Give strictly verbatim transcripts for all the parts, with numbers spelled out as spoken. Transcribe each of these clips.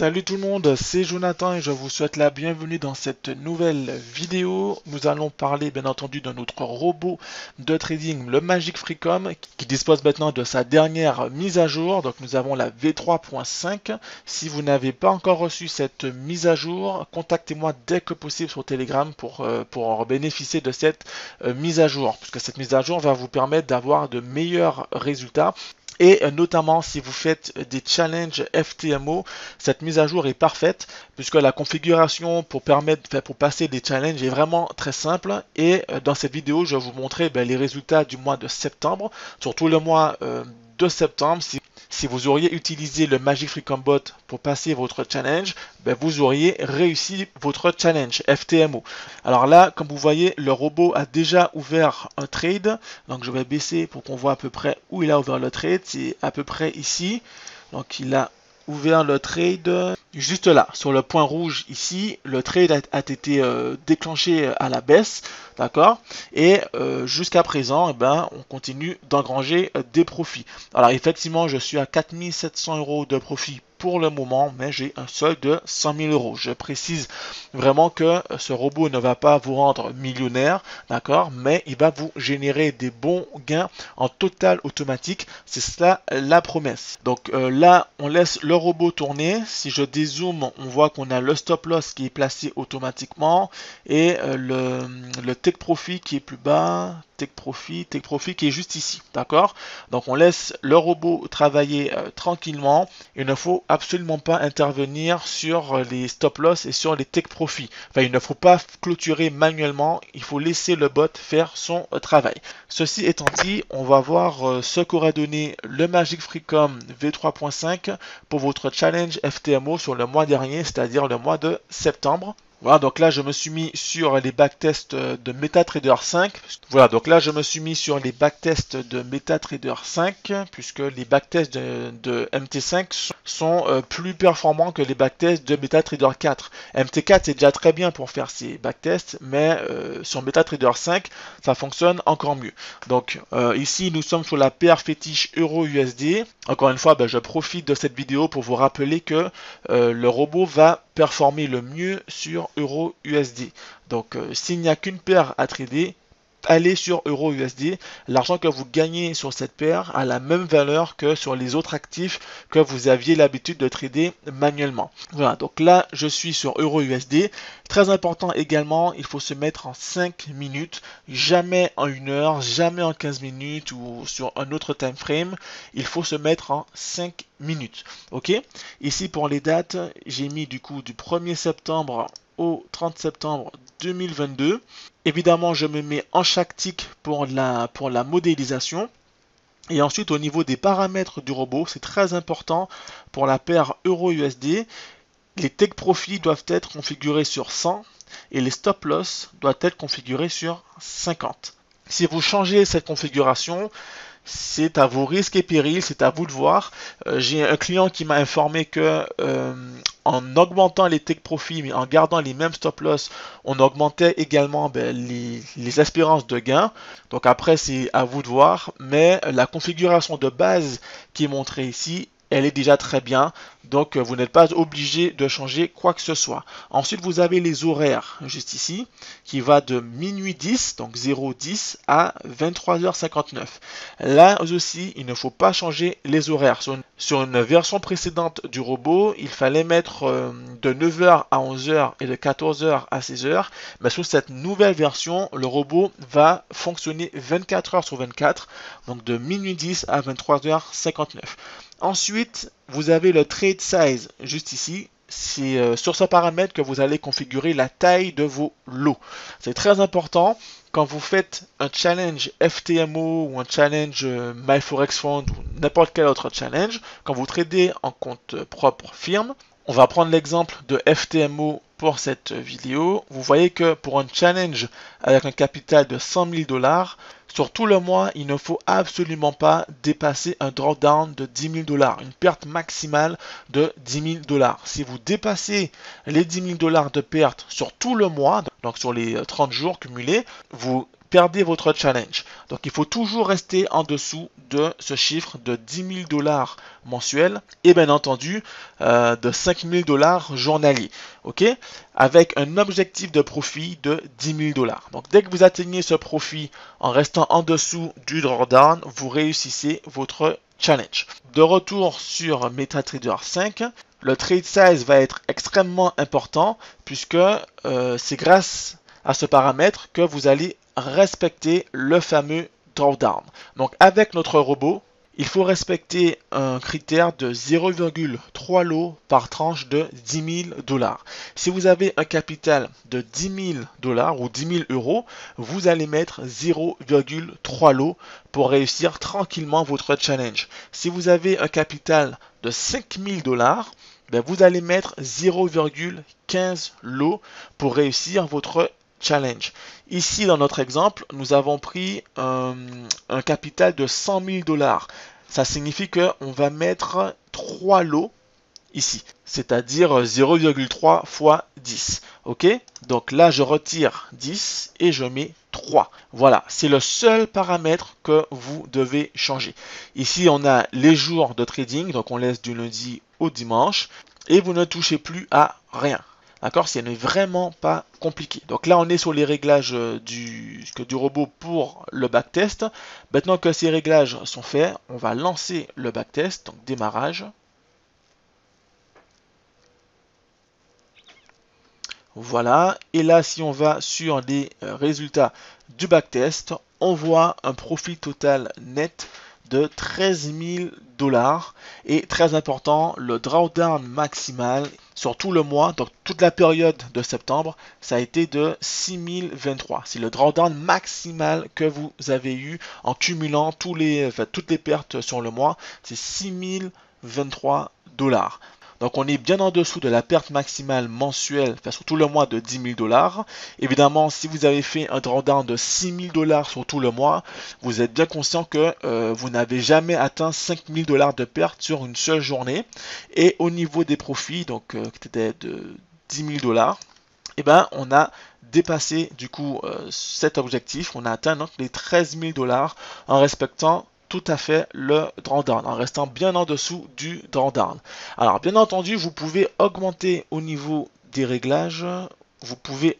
Salut tout le monde, c'est Jonathan et je vous souhaite la bienvenue dans cette nouvelle vidéo. Nous allons parler bien entendu de notre robot de trading, le Magic Freecom, qui dispose maintenant de sa dernière mise à jour. Donc nous avons la V trois point cinq. Si vous n'avez pas encore reçu cette mise à jour, contactez-moi dès que possible sur Telegram pour, euh, pour bénéficier de cette euh, mise à jour, puisque cette mise à jour va vous permettre d'avoir de meilleurs résultats. Et notamment si vous faites des challenges F T M O, cette mise à jour est parfaite puisque la configuration pour permettre, pour passer des challenges est vraiment très simple. Et dans cette vidéo, je vais vous montrer ben, les résultats du mois de septembre, surtout le mois euh, de septembre. Si Si vous auriez utilisé le Magic Freecom Bot pour passer votre challenge, ben vous auriez réussi votre challenge F T M O. Alors là, comme vous voyez, le robot a déjà ouvert un trade. Donc je vais baisser pour qu'on voit à peu près où il a ouvert le trade. C'est à peu près ici. Donc il a ouvert le trade juste là, sur le point rouge ici. Le trade a, a été euh, déclenché à la baisse. D'accord. Et euh, jusqu'à présent, eh ben, on continue d'engranger euh, des profits. Alors effectivement, je suis à quatre mille sept cents euros de profit pour le moment, mais j'ai un solde de cent mille euros. Je précise vraiment que ce robot ne va pas vous rendre millionnaire, d'accord, mais il va vous générer des bons gains en total automatique. C'est cela la promesse. Donc euh, là, on laisse le robot tourner. Si je dézoome, on voit qu'on a le stop loss qui est placé automatiquement et euh, le, le Take Profit qui est plus bas, Take Profit, Take Profit qui est juste ici, d'accord? Donc on laisse le robot travailler euh, tranquillement. Il ne faut absolument pas intervenir sur les stop loss et sur les Take Profit. Enfin, il ne faut pas clôturer manuellement, il faut laisser le bot faire son euh, travail. Ceci étant dit, on va voir euh, ce qu'aura donné le Magic Freecom V trois point cinq pour votre challenge F T M O sur le mois dernier, c'est-à-dire le mois de septembre. Voilà, donc là, je me suis mis sur les backtests de MetaTrader cinq. Voilà, donc là, je me suis mis sur les backtests de MetaTrader cinq, puisque les backtests de, de M T cinq sont euh, plus performants que les backtests de MetaTrader quatre. M T quatre, c'est déjà très bien pour faire ces backtests, mais euh, sur MetaTrader cinq, ça fonctionne encore mieux. Donc, euh, ici, nous sommes sur la paire fétiche euro U S D. Encore une fois, ben, je profite de cette vidéo pour vous rappeler que euh, le robot va performer le mieux sur euro U S D. Donc euh, s'il n'y a qu'une paire à trader, allez sur euro U S D. L'argent que vous gagnez sur cette paire a la même valeur que sur les autres actifs que vous aviez l'habitude de trader manuellement. Voilà, donc là je suis sur euro U S D. Très important également, il faut se mettre en cinq minutes, jamais en une heure, jamais en quinze minutes ou sur un autre time frame. Il faut se mettre en cinq minutes. Ok, ici pour les dates, j'ai mis du coup du premier septembre au trente septembre deux mille vingt-deux. Évidemment, je me mets en chaque tick pour la, pour la modélisation. Et ensuite, au niveau des paramètres du robot, c'est très important pour la paire euro U S D. Les take profits doivent être configurés sur cent et les stop loss doivent être configurés sur cinquante. Si vous changez cette configuration, c'est à vos risques et périls, c'est à vous de voir. Euh, j'ai un client qui m'a informé que euh, en augmentant les take profits, mais en gardant les mêmes stop loss, on augmentait également ben, les, les espérances de gain. Donc après, c'est à vous de voir. Mais la configuration de base qui est montrée ici, elle est déjà très bien, donc vous n'êtes pas obligé de changer quoi que ce soit. Ensuite, vous avez les horaires, juste ici, qui va de minuit dix, donc zéro dix, à vingt-trois heures cinquante-neuf. Là aussi, il ne faut pas changer les horaires. Sur une, sur une version précédente du robot, il fallait mettre euh, de neuf heures à onze heures et de quatorze heures à seize heures. Mais sur cette nouvelle version, le robot va fonctionner vingt-quatre heures sur vingt-quatre, donc de minuit dix à vingt-trois heures cinquante-neuf. Ensuite, vous avez le trade size, juste ici. C'est euh, sur ce paramètre que vous allez configurer la taille de vos lots. C'est très important. Quand vous faites un challenge F T M O ou un challenge euh, MyForexFund ou n'importe quel autre challenge, quand vous tradez en compte propre firme, on va prendre l'exemple de F T M O pour cette vidéo. Vous voyez que pour un challenge avec un capital de cent mille dollars, sur tout le mois, il ne faut absolument pas dépasser un drawdown de dix mille dollars, une perte maximale de dix mille dollars. Si vous dépassez les dix mille dollars de perte sur tout le mois, donc sur les trente jours cumulés, vous perdez votre challenge. Donc il faut toujours rester en dessous de ce chiffre de dix mille dollars mensuels et bien entendu euh, de cinq mille dollars journaliers. Ok, avec un objectif de profit de dix mille dollars. Donc dès que vous atteignez ce profit en restant en dessous du drawdown, vous réussissez votre challenge. De retour sur MetaTrader cinq, le trade size va être extrêmement important puisque euh, c'est grâce à ce paramètre que vous allez respecter le fameux drawdown. Donc avec notre robot, il faut respecter un critère de zéro virgule trois lots par tranche de dix mille dollars. Si vous avez un capital de dix mille dollars ou dix mille euros, vous allez mettre zéro virgule trois lots pour réussir tranquillement votre challenge. Si vous avez un capital de cinq mille dollars, ben vous allez mettre zéro virgule quinze lots pour réussir votre challenge. Ici, dans notre exemple, nous avons pris un, un capital de cent mille dollars. Ça signifie qu'on va mettre trois lots ici, c'est-à-dire zéro virgule trois fois dix. Ok, donc là, je retire dix et je mets trois. Voilà, c'est le seul paramètre que vous devez changer. Ici, on a les jours de trading, donc on laisse du lundi au dimanche et vous ne touchez plus à rien. D'accord, ce n'est vraiment pas compliqué. Donc là, on est sur les réglages du, du robot pour le backtest. Maintenant que ces réglages sont faits, on va lancer le backtest. Donc démarrage. Voilà. Et là, si on va sur les résultats du backtest, on voit un profit total net de treize mille dollars et très important, le drawdown maximal sur tout le mois, donc toute la période de septembre, ça a été de six mille vingt-trois. C'est le drawdown maximal que vous avez eu en cumulant tous les, enfin, toutes les pertes sur le mois, c'est six mille vingt-trois dollars. Donc on est bien en dessous de la perte maximale mensuelle, enfin, sur tout le mois de dix mille dollars. Évidemment, si vous avez fait un drawdown de six mille dollars sur tout le mois, vous êtes bien conscient que euh, vous n'avez jamais atteint cinq mille dollars de perte sur une seule journée. Et au niveau des profits, donc euh, qui était de dix mille dollars, eh ben on a dépassé du coup euh, cet objectif. On a atteint donc les treize mille dollars en respectant tout à fait le drawdown, en restant bien en dessous du drawdown. Alors bien entendu, vous pouvez augmenter au niveau des réglages, vous pouvez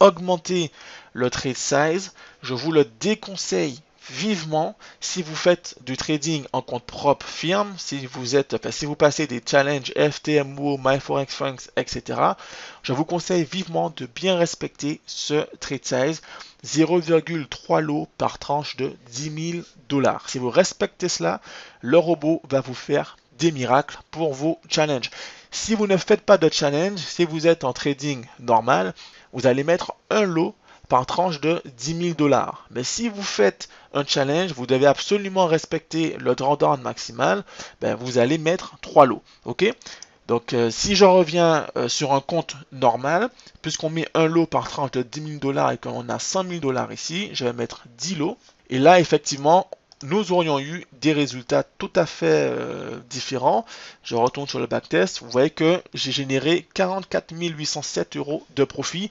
augmenter le trade size. Je vous le déconseille vivement si vous faites du trading en compte propre firme, si vous êtes, enfin, si vous passez des challenges F T M O, MyForexFund, et cetera. Je vous conseille vivement de bien respecter ce trade size, zéro virgule trois lots par tranche de dix mille dollars. Si vous respectez cela, le robot va vous faire des miracles pour vos challenges. Si vous ne faites pas de challenge, si vous êtes en trading normal, vous allez mettre un lot par tranche de dix mille dollars. Mais si vous faites un challenge, vous devez absolument respecter le drawdown maximal, ben vous allez mettre trois lots. Ok, donc euh, si je reviens euh, sur un compte normal, puisqu'on met un lot par tranche de dix mille dollars et qu'on a cent mille dollars ici, je vais mettre dix lots. Et là, effectivement, nous aurions eu des résultats tout à fait euh, différents. Je retourne sur le backtest. Vous voyez que j'ai généré quarante-quatre mille huit cent sept euros de profit,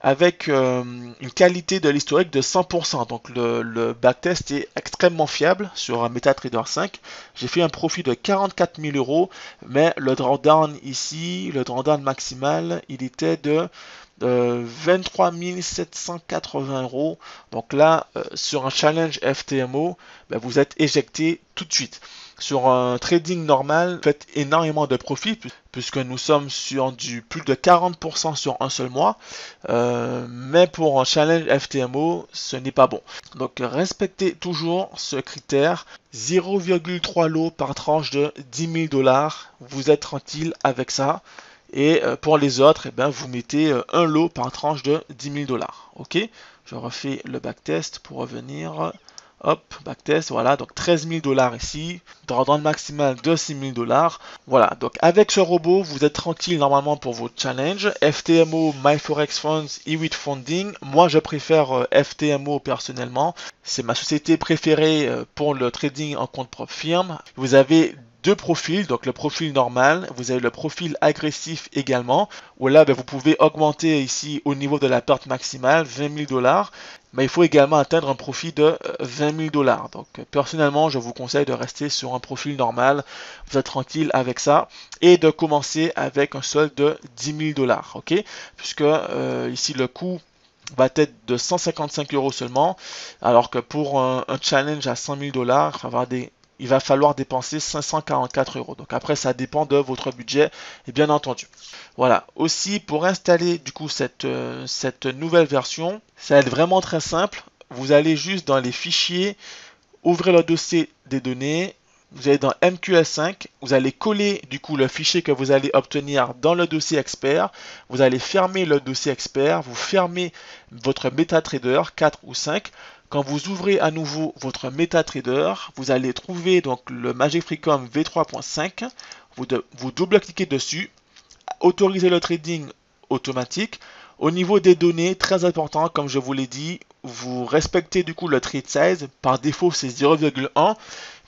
avec euh, une qualité de l'historique de cent pour cent. Donc le, le backtest est extrêmement fiable sur MetaTrader cinq. J'ai fait un profit de quarante-quatre mille euros, mais le drawdown ici, le drawdown maximal, il était de euh, vingt-trois mille sept cent quatre-vingts euros. Donc là, euh, sur un challenge F T M O, ben vous êtes éjecté tout de suite. Sur un trading normal, vous faites énormément de profits puisque nous sommes sur du plus de quarante pour cent sur un seul mois. Euh, mais pour un challenge F T M O, ce n'est pas bon. Donc respectez toujours ce critère. zéro virgule trois lots par tranche de dix mille dollars. Vous êtes tranquille avec ça. Et pour les autres, eh bien, vous mettez un lot par tranche de dix mille dollars. Ok, je refais le backtest pour revenir. Hop, backtest, voilà, donc treize mille dollars ici, drawdown maximal de six mille dollars. Voilà, donc avec ce robot, vous êtes tranquille normalement pour vos challenges. F T M O, MyForexFund, E-Wit Funding. Moi, je préfère F T M O personnellement. C'est ma société préférée pour le trading en compte propre firme. Vous avez deux profils, donc le profil normal, vous avez le profil agressif également, où là ben, vous pouvez augmenter ici au niveau de la perte maximale, vingt mille dollars, mais il faut également atteindre un profit de vingt mille dollars. Donc personnellement, je vous conseille de rester sur un profil normal, vous êtes tranquille avec ça, et de commencer avec un solde de dix mille dollars, ok, puisque euh, ici le coût va être de cent cinquante-cinq euros seulement, alors que pour un, un challenge à cent mille dollars, avoir des il va falloir dépenser cinq cent quarante-quatre euros. Donc après, ça dépend de votre budget, et bien entendu. Voilà. Aussi, pour installer du coup cette, euh, cette nouvelle version, ça va être vraiment très simple. Vous allez juste dans les fichiers, ouvrez le dossier des données. Vous allez dans M Q L cinq, vous allez coller du coup le fichier que vous allez obtenir dans le dossier expert. Vous allez fermer le dossier expert, vous fermez votre MetaTrader quatre ou cinq. Quand vous ouvrez à nouveau votre MetaTrader, vous allez trouver donc le Magic Freecom V trois point cinq. Vous, vous double-cliquez dessus, autorisez le trading automatique. Au niveau des données, très important, comme je vous l'ai dit, vous respectez du coup le trade size. Par défaut, c'est zéro virgule un.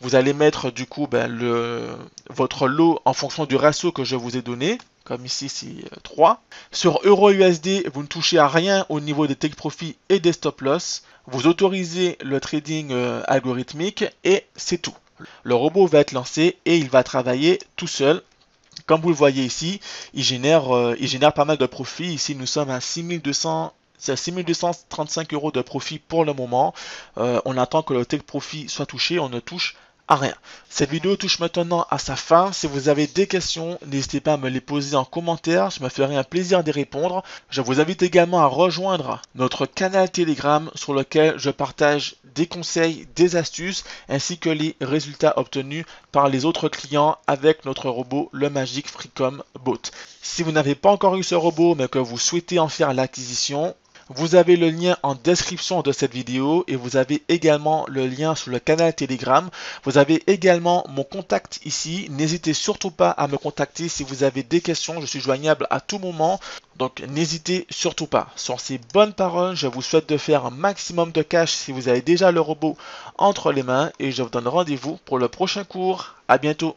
Vous allez mettre du coup ben, le, votre lot en fonction du ratio que je vous ai donné. Comme ici, c'est trois. Sur EURUSD, vous ne touchez à rien au niveau des take profit et des stop loss. Vous autorisez le trading euh, algorithmique et c'est tout. Le robot va être lancé et il va travailler tout seul. Comme vous le voyez ici, il génère, euh, il génère pas mal de profits. Ici, nous sommes à six mille deux cent trente-cinq euros de profit pour le moment. Euh, on attend que le take profit soit touché. On ne touche à rien. Cette vidéo touche maintenant à sa fin. Si vous avez des questions, n'hésitez pas à me les poser en commentaire. Je me ferai un plaisir d'y répondre. Je vous invite également à rejoindre notre canal Telegram sur lequel je partage des conseils, des astuces ainsi que les résultats obtenus par les autres clients avec notre robot, le Magic Freecom Bot. Si vous n'avez pas encore eu ce robot mais que vous souhaitez en faire l'acquisition, vous avez le lien en description de cette vidéo et vous avez également le lien sur le canal Telegram. Vous avez également mon contact ici. N'hésitez surtout pas à me contacter si vous avez des questions. Je suis joignable à tout moment. Donc n'hésitez surtout pas. Sur ces bonnes paroles, je vous souhaite de faire un maximum de cash si vous avez déjà le robot entre les mains. Et je vous donne rendez-vous pour le prochain cours. À bientôt.